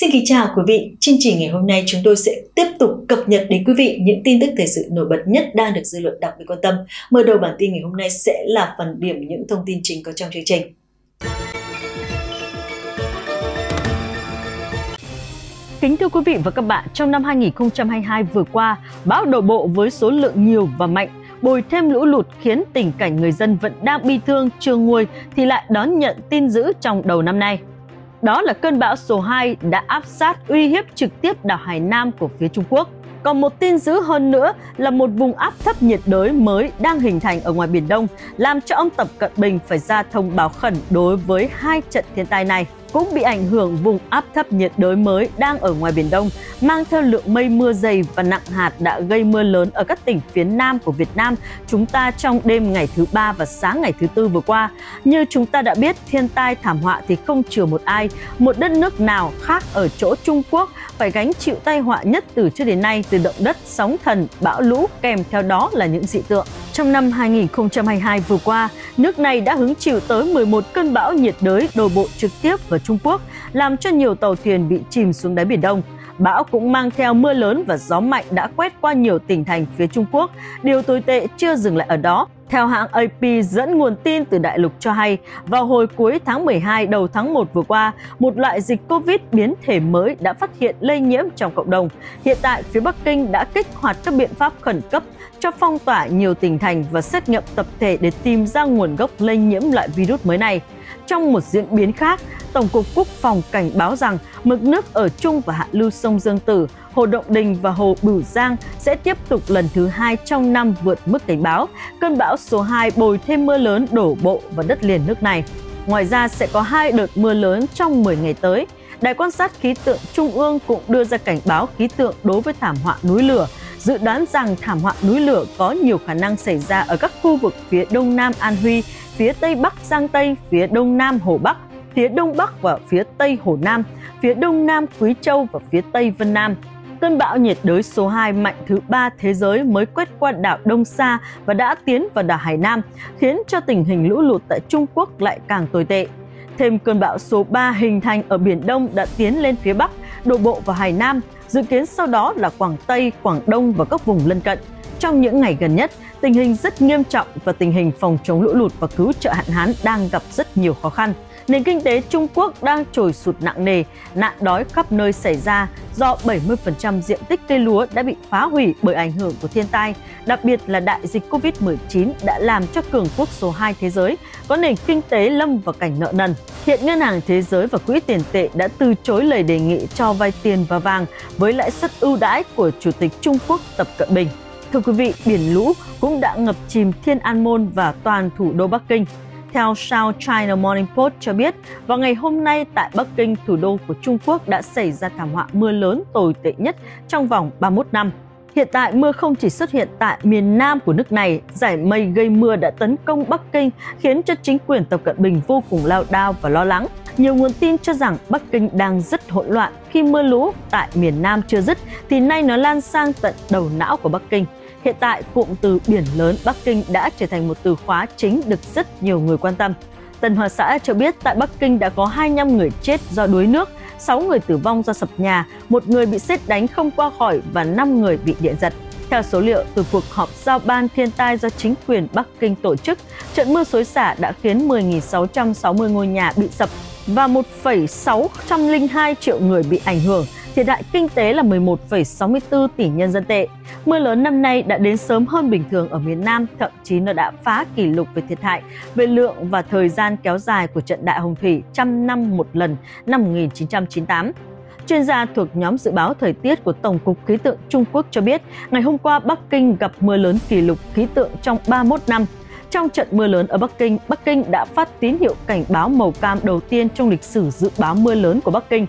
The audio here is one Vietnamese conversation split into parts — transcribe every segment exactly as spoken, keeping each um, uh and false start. Xin kính chào quý vị, chương trình ngày hôm nay chúng tôi sẽ tiếp tục cập nhật đến quý vị những tin tức thời sự nổi bật nhất đang được dư luận đặc biệt quan tâm. Mở đầu bản tin ngày hôm nay sẽ là phần điểm những thông tin chính có trong chương trình. Kính thưa quý vị và các bạn, trong năm hai nghìn không trăm hai mươi hai vừa qua, bão đổ bộ với số lượng nhiều và mạnh, bồi thêm lũ lụt khiến tình cảnh người dân vẫn đang bi thương chưa nguôi thì lại đón nhận tin dữ trong đầu năm nay. Đó là cơn bão số hai đã áp sát uy hiếp trực tiếp đảo Hải Nam của phía Trung Quốc. Còn một tin dữ hơn nữa là một vùng áp thấp nhiệt đới mới đang hình thành ở ngoài Biển Đông, làm cho ông Tập Cận Bình phải ra thông báo khẩn đối với hai trận thiên tai này. Cũng bị ảnh hưởng vùng áp thấp nhiệt đới mới đang ở ngoài Biển Đông, mang theo lượng mây mưa dày và nặng hạt đã gây mưa lớn ở các tỉnh phía Nam của Việt Nam chúng ta trong đêm ngày thứ ba và sáng ngày thứ tư vừa qua. Như chúng ta đã biết, thiên tai thảm họa thì không chừa một ai, một đất nước nào khác ở chỗ Trung Quốc phải gánh chịu tai họa nhất từ trước đến nay, từ động đất, sóng thần, bão lũ, kèm theo đó là những dị tượng. Trong năm hai nghìn không trăm hai mươi hai vừa qua, nước này đã hứng chịu tới mười một cơn bão nhiệt đới đổ bộ trực tiếp vào Trung Quốc, làm cho nhiều tàu thuyền bị chìm xuống đáy Biển Đông. Bão cũng mang theo mưa lớn và gió mạnh đã quét qua nhiều tỉnh thành phía Trung Quốc. Điều tồi tệ chưa dừng lại ở đó. Theo hãng a pê dẫn nguồn tin từ đại lục cho hay, vào hồi cuối tháng mười hai đầu tháng một vừa qua, một loại dịch Covid biến thể mới đã phát hiện lây nhiễm trong cộng đồng. Hiện tại, phía Bắc Kinh đã kích hoạt các biện pháp khẩn cấp cho phong tỏa nhiều tỉnh thành và xét nghiệm tập thể để tìm ra nguồn gốc lây nhiễm loại virus mới này. Trong một diễn biến khác, Tổng cục Quốc phòng cảnh báo rằng mực nước ở Trung và hạ lưu sông Dương Tử, Hồ Động Đình và Hồ Bửu Giang sẽ tiếp tục lần thứ hai trong năm vượt mức cảnh báo. Cơn bão số hai bồi thêm mưa lớn đổ bộ vào đất liền nước này. Ngoài ra sẽ có hai đợt mưa lớn trong mười ngày tới. Đài quan sát khí tượng Trung ương cũng đưa ra cảnh báo khí tượng đối với thảm họa núi lửa, dự đoán rằng thảm họa núi lửa có nhiều khả năng xảy ra ở các khu vực phía đông nam An Huy, phía tây bắc Giang Tây, phía đông nam Hồ Bắc, phía đông bắc và phía tây Hồ Nam, phía đông nam Quý Châu và phía tây Vân Nam. Cơn bão nhiệt đới số hai mạnh thứ ba thế giới mới quét qua đảo Đông Sa và đã tiến vào đảo Hải Nam, khiến cho tình hình lũ lụt tại Trung Quốc lại càng tồi tệ. Thêm cơn bão số ba hình thành ở Biển Đông đã tiến lên phía Bắc, đổ bộ vào Hải Nam, dự kiến sau đó là Quảng Tây, Quảng Đông và các vùng lân cận. Trong những ngày gần nhất, tình hình rất nghiêm trọng và tình hình phòng chống lũ lụt và cứu trợ hạn hán đang gặp rất nhiều khó khăn. Nền kinh tế Trung Quốc đang trồi sụt nặng nề, nạn đói khắp nơi xảy ra do bảy mươi phần trăm diện tích cây lúa đã bị phá hủy bởi ảnh hưởng của thiên tai, đặc biệt là đại dịch Covid mười chín đã làm cho cường quốc số hai thế giới có nền kinh tế lâm vào cảnh nợ nần. Hiện Ngân hàng Thế giới và Quỹ tiền tệ đã từ chối lời đề nghị cho vay tiền và vàng với lãi suất ưu đãi của Chủ tịch Trung Quốc Tập Cận Bình. Thưa quý vị, biển lũ cũng đã ngập chìm Thiên An Môn và toàn thủ đô Bắc Kinh. Theo South China Morning Post cho biết, vào ngày hôm nay tại Bắc Kinh, thủ đô của Trung Quốc đã xảy ra thảm họa mưa lớn tồi tệ nhất trong vòng ba mươi mốt năm. Hiện tại, mưa không chỉ xuất hiện tại miền Nam của nước này, dải mây gây mưa đã tấn công Bắc Kinh, khiến cho chính quyền Tập Cận Bình vô cùng lao đao và lo lắng. Nhiều nguồn tin cho rằng Bắc Kinh đang rất hỗn loạn khi mưa lũ tại miền Nam chưa dứt, thì nay nó lan sang tận đầu não của Bắc Kinh. Hiện tại, cụm từ biển lớn Bắc Kinh đã trở thành một từ khóa chính được rất nhiều người quan tâm. Tân Hoa Xã cho biết tại Bắc Kinh đã có hai mươi lăm người chết do đuối nước, sáu người tử vong do sập nhà, một người bị sét đánh không qua khỏi và năm người bị điện giật. Theo số liệu từ cuộc họp giao ban thiên tai do chính quyền Bắc Kinh tổ chức, trận mưa xối xả đã khiến mười nghìn sáu trăm sáu mươi ngôi nhà bị sập và một phẩy sáu không hai triệu người bị ảnh hưởng. Thiệt hại kinh tế là mười một phẩy sáu mươi tư tỷ nhân dân tệ. Mưa lớn năm nay đã đến sớm hơn bình thường ở miền Nam, thậm chí nó đã phá kỷ lục về thiệt hại, về lượng và thời gian kéo dài của trận đại hồng thủy trăm năm một lần năm một nghìn chín trăm chín mươi tám. Chuyên gia thuộc nhóm dự báo thời tiết của Tổng cục Khí tượng Trung Quốc cho biết, ngày hôm qua Bắc Kinh gặp mưa lớn kỷ lục khí tượng trong ba mươi mốt năm. Trong trận mưa lớn ở Bắc Kinh, Bắc Kinh đã phát tín hiệu cảnh báo màu cam đầu tiên trong lịch sử dự báo mưa lớn của Bắc Kinh.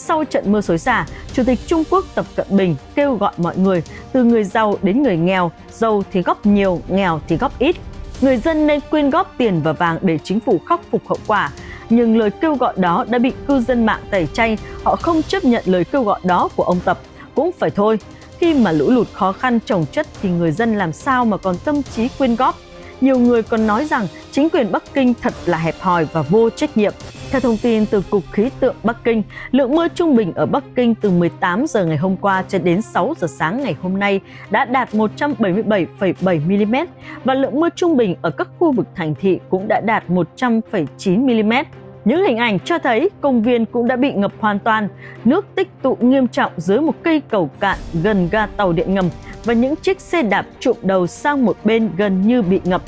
Sau trận mưa xối xả, Chủ tịch Trung Quốc Tập Cận Bình kêu gọi mọi người, từ người giàu đến người nghèo, giàu thì góp nhiều, nghèo thì góp ít. Người dân nên quyên góp tiền và vàng để chính phủ khắc phục hậu quả. Nhưng lời kêu gọi đó đã bị cư dân mạng tẩy chay, họ không chấp nhận lời kêu gọi đó của ông Tập. Cũng phải thôi, khi mà lũ lụt khó khăn chồng chất thì người dân làm sao mà còn tâm trí quyên góp. Nhiều người còn nói rằng chính quyền Bắc Kinh thật là hẹp hòi và vô trách nhiệm. Theo thông tin từ Cục Khí tượng Bắc Kinh, lượng mưa trung bình ở Bắc Kinh từ mười tám giờ ngày hôm qua cho đến sáu giờ sáng ngày hôm nay đã đạt một trăm bảy mươi bảy phẩy bảy mi-li-mét và lượng mưa trung bình ở các khu vực thành thị cũng đã đạt một trăm phẩy chín mi-li-mét. Những hình ảnh cho thấy công viên cũng đã bị ngập hoàn toàn, nước tích tụ nghiêm trọng dưới một cây cầu cạn gần ga tàu điện ngầm và những chiếc xe đạp trụm đầu sang một bên gần như bị ngập.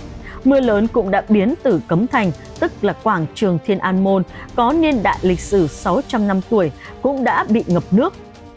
Mưa lớn cũng đã biến từ Cấm Thành, tức là quảng trường Thiên An Môn, có niên đại lịch sử sáu trăm năm tuổi, cũng đã bị ngập nước.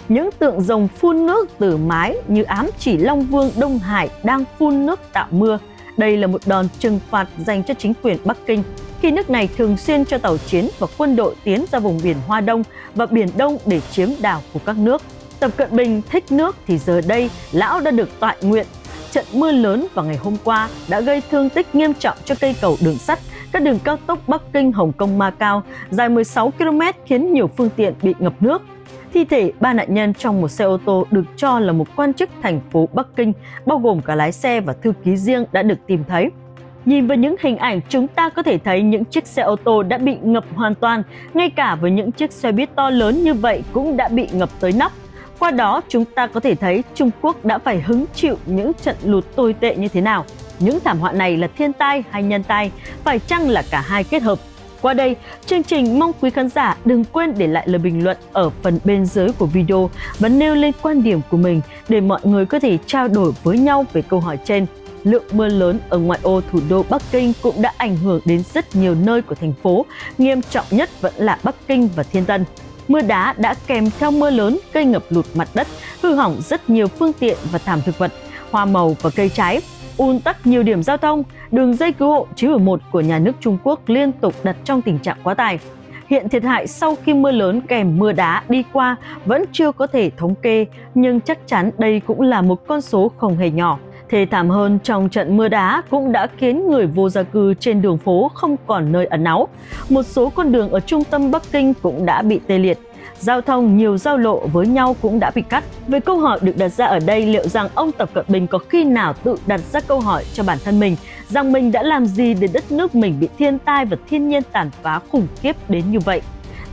Những tượng rồng phun nước từ mái như ám chỉ Long Vương Đông Hải đang phun nước tạo mưa. Đây là một đòn trừng phạt dành cho chính quyền Bắc Kinh, khi nước này thường xuyên cho tàu chiến và quân đội tiến ra vùng biển Hoa Đông và Biển Đông để chiếm đảo của các nước. Tập Cận Bình thích nước thì giờ đây lão đã được toại nguyện. Trận mưa lớn vào ngày hôm qua đã gây thương tích nghiêm trọng cho cây cầu đường sắt, các đường cao tốc Bắc Kinh, Hồng Kông, Macau dài mười sáu ki-lô-mét khiến nhiều phương tiện bị ngập nước. Thi thể ba nạn nhân trong một xe ô tô được cho là một quan chức thành phố Bắc Kinh, bao gồm cả lái xe và thư ký riêng đã được tìm thấy. Nhìn vào những hình ảnh, chúng ta có thể thấy những chiếc xe ô tô đã bị ngập hoàn toàn, ngay cả với những chiếc xe buýt to lớn như vậy cũng đã bị ngập tới nóc. Qua đó, chúng ta có thể thấy Trung Quốc đã phải hứng chịu những trận lụt tồi tệ như thế nào. Những thảm họa này là thiên tai hay nhân tai, phải chăng là cả hai kết hợp? Qua đây, chương trình mong quý khán giả đừng quên để lại lời bình luận ở phần bên dưới của video và nêu lên quan điểm của mình để mọi người có thể trao đổi với nhau về câu hỏi trên. Lượng mưa lớn ở ngoại ô thủ đô Bắc Kinh cũng đã ảnh hưởng đến rất nhiều nơi của thành phố, nghiêm trọng nhất vẫn là Bắc Kinh và Thiên Tân. Mưa đá đã kèm theo mưa lớn gây ngập lụt mặt đất, hư hỏng rất nhiều phương tiện và thảm thực vật, hoa màu và cây trái, ùn tắc nhiều điểm giao thông, đường dây cứu hộ chín một một của nhà nước Trung Quốc liên tục đặt trong tình trạng quá tải. Hiện thiệt hại sau khi mưa lớn kèm mưa đá đi qua vẫn chưa có thể thống kê, nhưng chắc chắn đây cũng là một con số không hề nhỏ. Thê thảm hơn, trong trận mưa đá cũng đã khiến người vô gia cư trên đường phố không còn nơi ẩn náu. Một số con đường ở trung tâm Bắc Kinh cũng đã bị tê liệt. Giao thông nhiều giao lộ với nhau cũng đã bị cắt. Về câu hỏi được đặt ra ở đây, liệu rằng ông Tập Cận Bình có khi nào tự đặt ra câu hỏi cho bản thân mình rằng mình đã làm gì để đất nước mình bị thiên tai và thiên nhiên tàn phá khủng khiếp đến như vậy?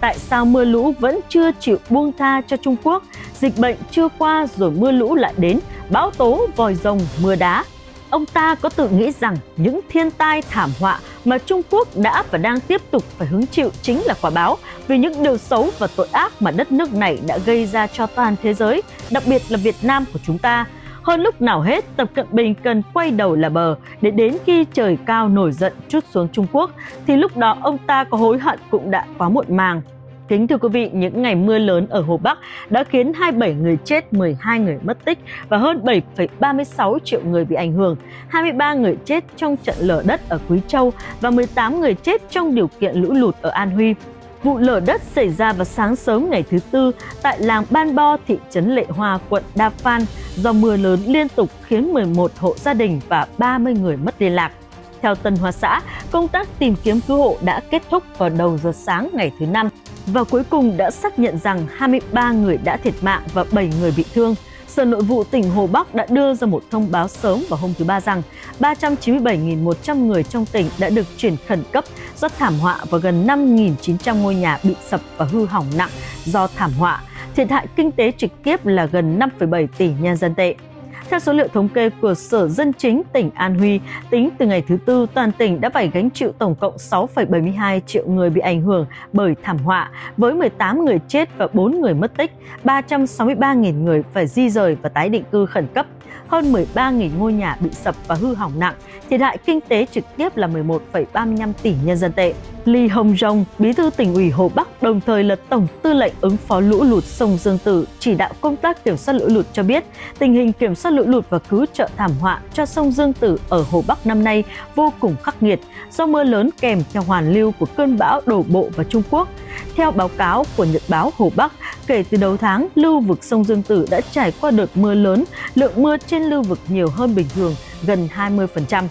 Tại sao mưa lũ vẫn chưa chịu buông tha cho Trung Quốc? Dịch bệnh chưa qua rồi mưa lũ lại đến, bão tố, vòi rồng, mưa đá. Ông ta có tự nghĩ rằng những thiên tai thảm họa mà Trung Quốc đã và đang tiếp tục phải hứng chịu chính là quả báo vì những điều xấu và tội ác mà đất nước này đã gây ra cho toàn thế giới, đặc biệt là Việt Nam của chúng ta. Hơn lúc nào hết, Tập Cận Bình cần quay đầu là bờ để đến khi trời cao nổi giận trút xuống Trung Quốc thì lúc đó ông ta có hối hận cũng đã quá muộn màng. Kính thưa quý vị, những ngày mưa lớn ở Hồ Bắc đã khiến hai mươi bảy người chết, mười hai người mất tích và hơn bảy phẩy ba mươi sáu triệu người bị ảnh hưởng, hai mươi ba người chết trong trận lở đất ở Quý Châu và mười tám người chết trong điều kiện lũ lụt ở An Huy. Vụ lở đất xảy ra vào sáng sớm ngày thứ Tư tại làng Ban Bo, thị trấn Lệ Hoa, quận Đa Phan do mưa lớn liên tục khiến mười một hộ gia đình và ba mươi người mất liên lạc. Theo Tân Hoa Xã, công tác tìm kiếm cứu hộ đã kết thúc vào đầu giờ sáng ngày thứ Năm và cuối cùng đã xác nhận rằng hai mươi ba người đã thiệt mạng và bảy người bị thương. Sở Nội vụ tỉnh Hồ Bắc đã đưa ra một thông báo sớm vào hôm thứ Ba rằng ba trăm chín mươi bảy nghìn một trăm người trong tỉnh đã được chuyển khẩn cấp do thảm họa và gần năm nghìn chín trăm ngôi nhà bị sập và hư hỏng nặng do thảm họa. Thiệt hại kinh tế trực tiếp là gần năm phẩy bảy tỷ nhân dân tệ. Theo số liệu thống kê của Sở Dân chính tỉnh An Huy, tính từ ngày thứ Tư, toàn tỉnh đã phải gánh chịu tổng cộng sáu phẩy bảy mươi hai triệu người bị ảnh hưởng bởi thảm họa, với mười tám người chết và bốn người mất tích, ba trăm sáu mươi ba nghìn người phải di rời và tái định cư khẩn cấp, hơn mười ba nghìn ngôi nhà bị sập và hư hỏng nặng, thiệt hại kinh tế trực tiếp là mười một phẩy ba mươi lăm tỷ nhân dân tệ. Lý Hồng Dung, Bí thư Tỉnh ủy Hồ Bắc đồng thời là Tổng Tư lệnh ứng phó lũ lụt sông Dương Tử, chỉ đạo công tác kiểm soát lũ lụt cho biết, tình hình kiểm soát lũ lụt và cứu trợ thảm họa cho sông Dương Tử ở Hồ Bắc năm nay vô cùng khắc nghiệt do mưa lớn kèm theo hoàn lưu của cơn bão đổ bộ vào Trung Quốc. Theo báo cáo của Nhật báo Hồ Bắc, kể từ đầu tháng, lưu vực sông Dương Tử đã trải qua đợt mưa lớn, lượng mưa trên lưu vực nhiều hơn bình thường, gần hai mươi phần trăm.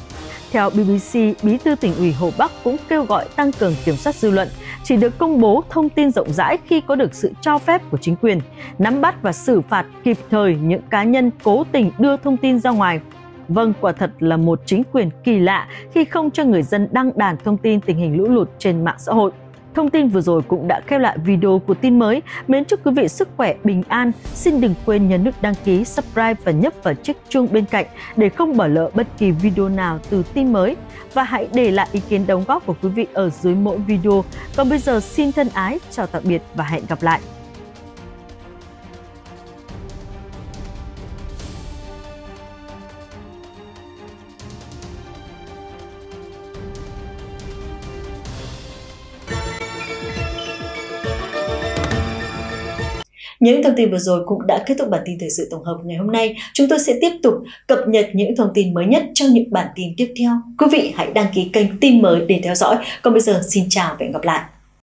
Theo B B C, Bí thư Tỉnh ủy Hồ Bắc cũng kêu gọi tăng cường kiểm soát dư luận, chỉ được công bố thông tin rộng rãi khi có được sự cho phép của chính quyền, nắm bắt và xử phạt kịp thời những cá nhân cố tình đưa thông tin ra ngoài. Vâng, quả thật là một chính quyền kỳ lạ khi không cho người dân đăng đàn thông tin tình hình lũ lụt trên mạng xã hội. Thông tin vừa rồi cũng đã khép lại video của tin mới. Mến chúc quý vị sức khỏe, bình an. Xin đừng quên nhấn nút đăng ký, subscribe và nhấp vào chiếc chuông bên cạnh để không bỏ lỡ bất kỳ video nào từ tin mới. Và hãy để lại ý kiến đóng góp của quý vị ở dưới mỗi video. Còn bây giờ xin thân ái, chào tạm biệt và hẹn gặp lại. Những thông tin vừa rồi cũng đã kết thúc bản tin thời sự tổng hợp ngày hôm nay. Chúng tôi sẽ tiếp tục cập nhật những thông tin mới nhất trong những bản tin tiếp theo. Quý vị hãy đăng ký kênh tin mới để theo dõi. Còn bây giờ xin chào và hẹn gặp lại.